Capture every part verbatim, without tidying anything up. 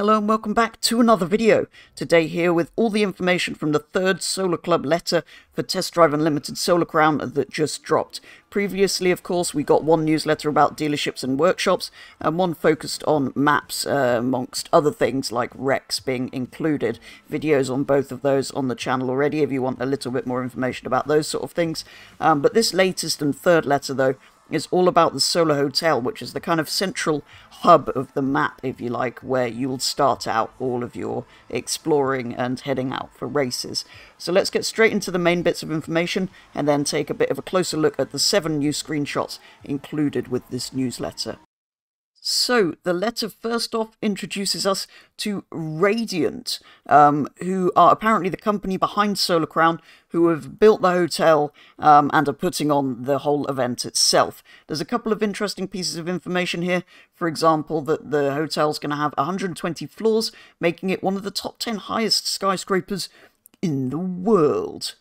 Hello and welcome back to another video. Today here with all the information from the third Solar Club letter for Test Drive Unlimited Solar Crown that just dropped. Previously, of course, we got one newsletter about dealerships and workshops and one focused on maps, uh, amongst other things like wrecks being included. Videos on both of those on the channel already if you want a little bit more information about those sort of things. Um, but this latest and third letter, though, is all about the Solar Hotel, which is the kind of central hub of the map, if you like, where you'll start out all of your exploring and heading out for races. So let's get straight into the main bits of information and then take a bit of a closer look at the seven new screenshots included with this newsletter. So the letter first off introduces us to Radiant, um, who are apparently the company behind Solar Crown, who have built the hotel um, and are putting on the whole event itself. There's a couple of interesting pieces of information here. For example, that the hotel's going to have one hundred twenty floors, making it one of the top ten highest skyscrapers in the world.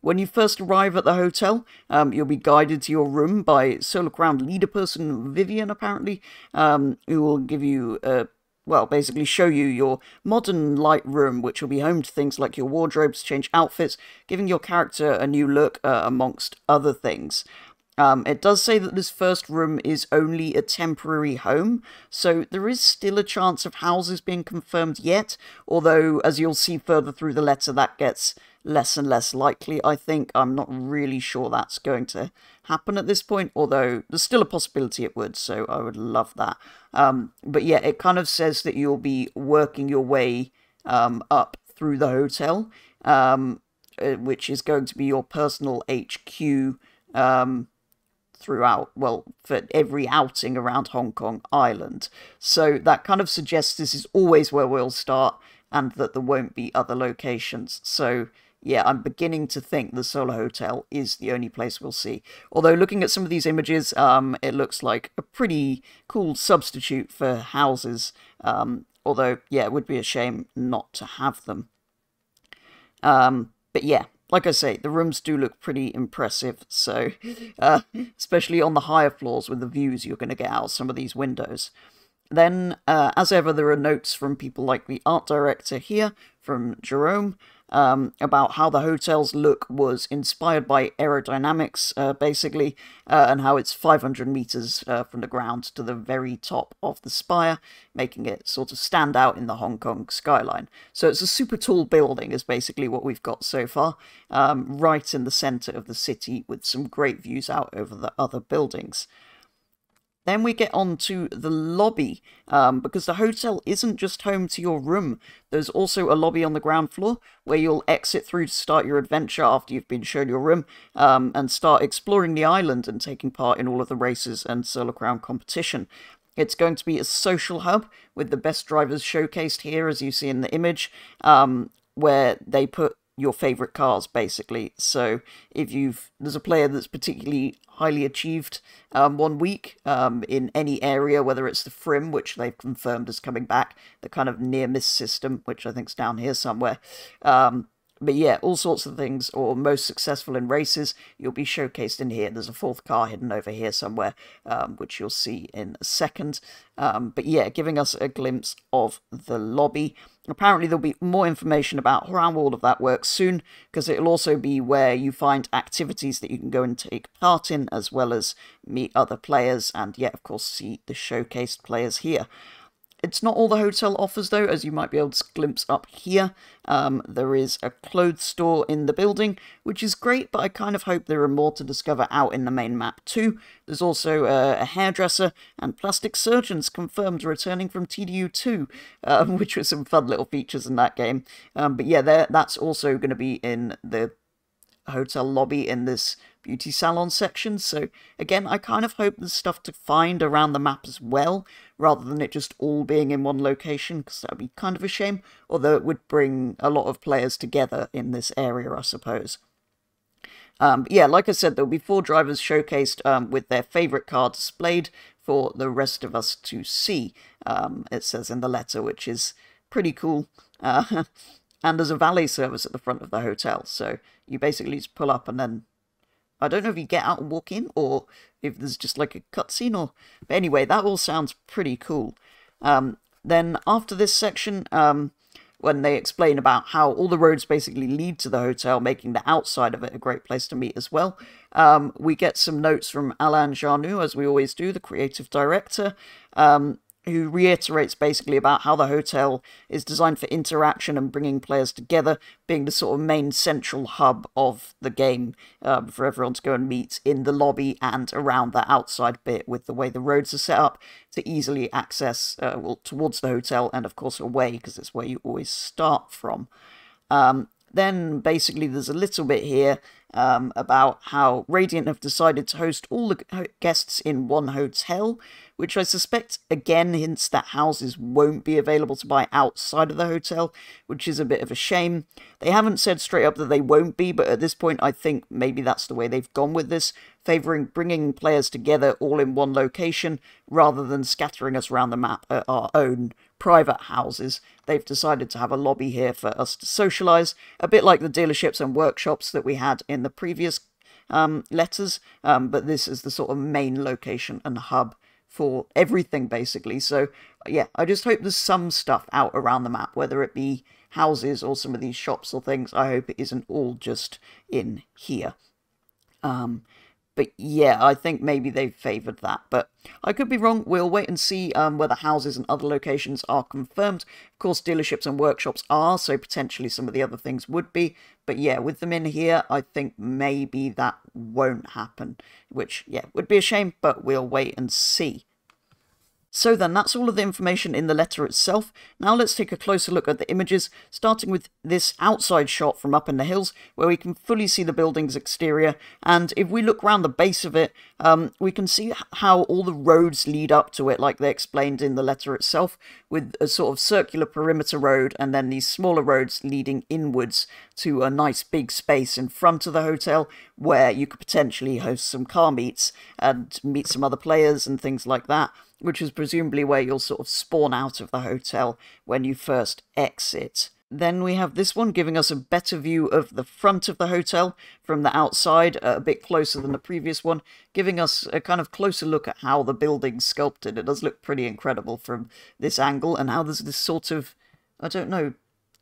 When you first arrive at the hotel, um, you'll be guided to your room by Solar Crown leader person Vivian, apparently, um, who will give you, uh, well, basically show you your modern light room, which will be home to things like your wardrobes, change outfits, giving your character a new look, uh, amongst other things. Um, it does say that this first room is only a temporary home, so there is still a chance of houses being confirmed yet, although, as you'll see further through the letter, that gets less and less likely, I think. I'm not really sure that's going to happen at this point, although there's still a possibility it would, so I would love that. Um, but yeah, it kind of says that you'll be working your way um, up through the hotel, um, which is going to be your personal H Q um, throughout, well, for every outing around Hong Kong Island. So that kind of suggests this is always where we'll start and that there won't be other locations. So yeah, I'm beginning to think the Solar Hotel is the only place we'll see. Although looking at some of these images, um, it looks like a pretty cool substitute for houses. Um, although, yeah, it would be a shame not to have them. Um, but yeah, like I say, the rooms do look pretty impressive. So, uh, especially on the higher floors with the views you're going to get out some of these windows. Then, uh, as ever, there are notes from people like the art director here, from Jerome, um, about how the hotel's look was inspired by aerodynamics, uh, basically, uh, and how it's five hundred meters uh, from the ground to the very top of the spire, making it sort of stand out in the Hong Kong skyline. So it's a super tall building is basically what we've got so far, um, right in the center of the city with some great views out over the other buildings. Then we get on to the lobby, um, because the hotel isn't just home to your room. There's also a lobby on the ground floor where you'll exit through to start your adventure after you've been shown your room, um, and start exploring the island and taking part in all of the races and Solar Crown competition. It's going to be a social hub with the best drivers showcased here, as you see in the image, um, where they put your favorite cars, basically. So if you've there's a player that's particularly highly achieved um, one week um, in any area, whether it's the Frim, which they've confirmed is coming back, the kind of near-miss system, which I think's down here somewhere. Um, but yeah, all sorts of things, or most successful in races, you'll be showcased in here. There's a fourth car hidden over here somewhere, um, which you'll see in a second. Um, but yeah, giving us a glimpse of the lobby. Apparently there'll be more information about how all of that works soon, because it'll also be where you find activities that you can go and take part in, as well as meet other players and, yeah, of course, see the showcased players here. It's not all the hotel offers, though, as you might be able to glimpse up here. Um, there is a clothes store in the building, which is great, but I kind of hope there are more to discover out in the main map, too. There's also uh, a hairdresser and plastic surgeons confirmed returning from T D U two, um, which were some fun little features in that game. Um, but yeah, that's also going to be in the hotel lobby in this beauty salon section. So again, I kind of hope there's stuff to find around the map as well, rather than it just all being in one location, because that would be kind of a shame, although it would bring a lot of players together in this area, I suppose. Um, yeah, like I said, there'll be four drivers showcased um, with their favourite car displayed for the rest of us to see, um, it says in the letter, which is pretty cool. Uh, and there's a valet service at the front of the hotel, so you basically just pull up and then I don't know if you get out and walk in, or if there's just like a cutscene, or... But anyway, that all sounds pretty cool. Um, Then after this section, um, when they explain about how all the roads basically lead to the hotel, making the outside of it a great place to meet as well, um, we get some notes from Alain Jarnoux, as we always do, the creative director, um, who reiterates basically about how the hotel is designed for interaction and bringing players together, being the sort of main central hub of the game, um, for everyone to go and meet in the lobby and around the outside bit, with the way the roads are set up to easily access uh, well, towards the hotel and, of course, away, because it's where you always start from. Um, Then basically there's a little bit here um, about how Radiant have decided to host all the guests in one hotel, which I suspect again hints that houses won't be available to buy outside of the hotel, which is a bit of a shame. They haven't said straight up that they won't be, but at this point I think maybe that's the way they've gone with this, favouring bringing players together all in one location rather than scattering us around the map at our own private houses. They've decided to have a lobby here for us to socialise, a bit like the dealerships and workshops that we had in the previous um, letters, um, but this is the sort of main location and hub for everything, basically. So, yeah, I just hope there's some stuff out around the map, whether it be houses or some of these shops or things. I hope it isn't all just in here. Um... But yeah, I think maybe they've favoured that, but I could be wrong. We'll wait and see um, whether houses and other locations are confirmed. Of course, dealerships and workshops are, so potentially some of the other things would be. But yeah, with them in here, I think maybe that won't happen, which, yeah, would be a shame, but we'll wait and see. So then, that's all of the information in the letter itself. Now let's take a closer look at the images, starting with this outside shot from up in the hills, where we can fully see the building's exterior. And if we look round the base of it, um, we can see how all the roads lead up to it, like they explained in the letter itself, with a sort of circular perimeter road, and then these smaller roads leading inwards to a nice big space in front of the hotel, where you could potentially host some car meets and meet some other players and things like that, which is presumably where you'll sort of spawn out of the hotel when you first exit. Then we have this one giving us a better view of the front of the hotel from the outside, a bit closer than the previous one, giving us a kind of closer look at how the building's sculpted. It does look pretty incredible from this angle, and how there's this sort of, I don't know,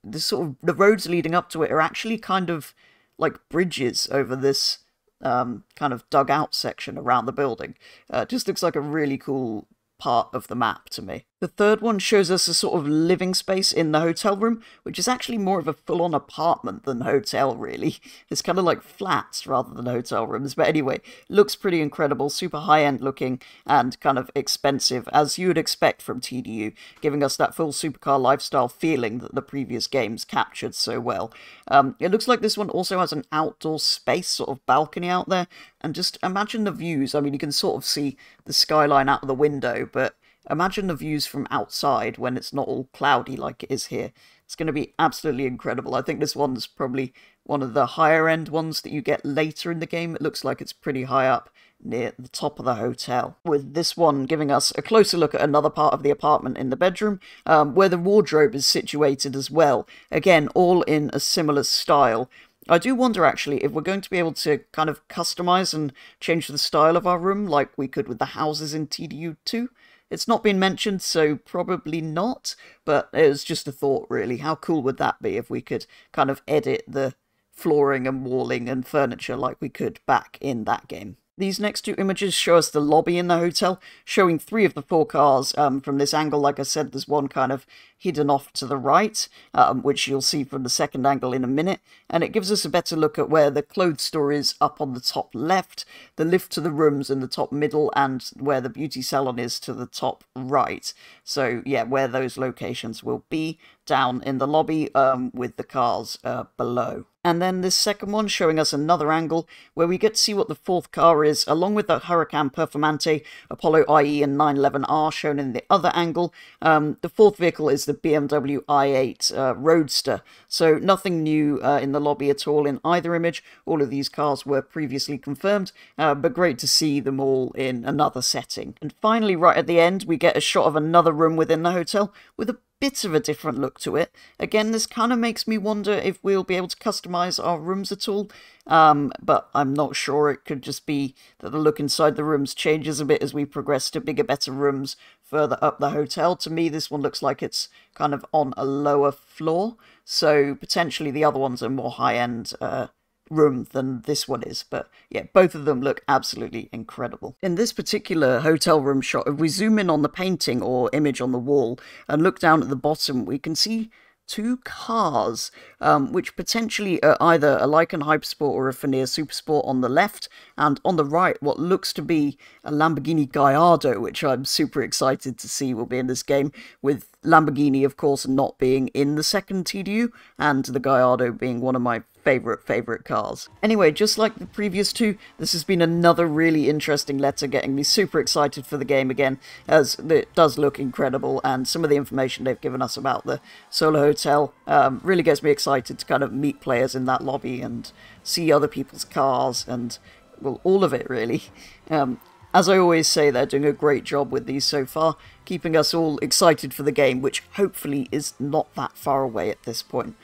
this sort of, the roads leading up to it are actually kind of like bridges over this um, kind of dug out section around the building. Uh, it just looks like a really cool part of the map to me. The third one shows us a sort of living space in the hotel room, which is actually more of a full-on apartment than hotel, really. It's kind of like flats rather than hotel rooms, but anyway, looks pretty incredible, super high-end looking, and kind of expensive, as you would expect from T D U, giving us that full supercar lifestyle feeling that the previous games captured so well. Um, it looks like this one also has an outdoor space, sort of balcony out there, and just imagine the views. I mean, you can sort of see the skyline out of the window, but imagine the views from outside when it's not all cloudy like it is here. It's going to be absolutely incredible. I think this one's probably one of the higher end ones that you get later in the game. It looks like it's pretty high up near the top of the hotel, with this one giving us a closer look at another part of the apartment in the bedroom, um, where the wardrobe is situated as well. Again, all in a similar style. I do wonder, actually, if we're going to be able to kind of customize and change the style of our room like we could with the houses in T D U two. It's not been mentioned, so probably not, but it was just a thought, really. How cool would that be if we could kind of edit the flooring and walling and furniture like we could back in that game? These next two images show us the lobby in the hotel, showing three of the four cars um, from this angle. Like I said, there's one kind of hidden off to the right, um, which you'll see from the second angle in a minute. And it gives us a better look at where the clothes store is up on the top left, the lift to the rooms in the top middle, and where the beauty salon is to the top right. So yeah, where those locations will be down in the lobby um, with the cars uh, below. And then this second one showing us another angle where we get to see what the fourth car is, along with the Huracan Performante, Apollo I E and nine eleven R shown in the other angle. Um, the fourth vehicle is the B M W i eight uh, Roadster, so nothing new uh, in the lobby at all in either image. All of these cars were previously confirmed, uh, but great to see them all in another setting. And finally, right at the end, we get a shot of another room within the hotel with a bit of a different look to it. Again, this kind of makes me wonder if we'll be able to customize our rooms at all, um, but I'm not sure. It could just be that the look inside the rooms changes a bit as we progress to bigger, better rooms further up the hotel. To me, this one looks like it's kind of on a lower floor, so potentially the other one's a more high-end uh, room than this one is. But yeah, both of them look absolutely incredible. In this particular hotel room shot, if we zoom in on the painting or image on the wall and look down at the bottom, we can see two cars, um, which potentially are either a Lycan Hypersport or a Feneer Supersport on the left, and on the right, what looks to be a Lamborghini Gallardo, which I'm super excited to see will be in this game, with Lamborghini, of course, not being in the second T D U, and the Gallardo being one of my favourite, favourite cars. Anyway, just like the previous two, this has been another really interesting letter, getting me super excited for the game again, as it does look incredible, and some of the information they've given us about the Solar Hotel um, really gets me excited to kind of meet players in that lobby and see other people's cars and, well, all of it, really. Um, As I always say, they're doing a great job with these so far, keeping us all excited for the game, which hopefully is not that far away at this point.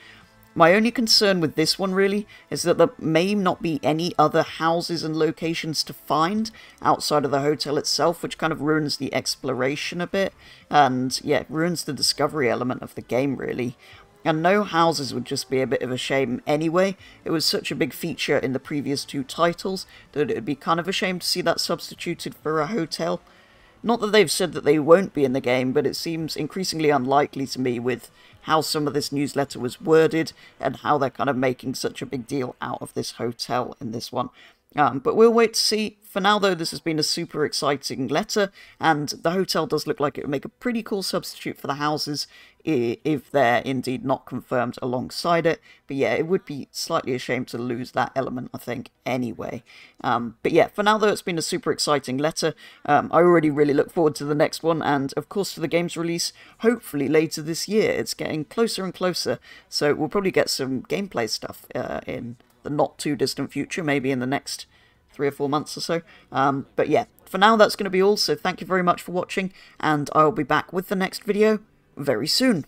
My only concern with this one, really, is that there may not be any other houses and locations to find outside of the hotel itself, which kind of ruins the exploration a bit, and yeah, ruins the discovery element of the game, really. And no houses would just be a bit of a shame anyway. It was such a big feature in the previous two titles that it would be kind of a shame to see that substituted for a hotel. Not that they've said that they won't be in the game, but it seems increasingly unlikely to me with how some of this newsletter was worded and how they're kind of making such a big deal out of this hotel in this one. Um, but we'll wait to see. For now, though, this has been a super exciting letter, and the hotel does look like it would make a pretty cool substitute for the houses if they're indeed not confirmed alongside it. But yeah, it would be slightly a shame to lose that element, I think, anyway. Um, but yeah, for now, though, it's been a super exciting letter. Um, I already really look forward to the next one, and of course to the game's release, hopefully later this year. It's getting closer and closer, so we'll probably get some gameplay stuff uh, in the not-too-distant future, maybe in the next three or four months or so. Um, but yeah, for now, that's going to be all, so thank you very much for watching, and I'll be back with the next video very soon.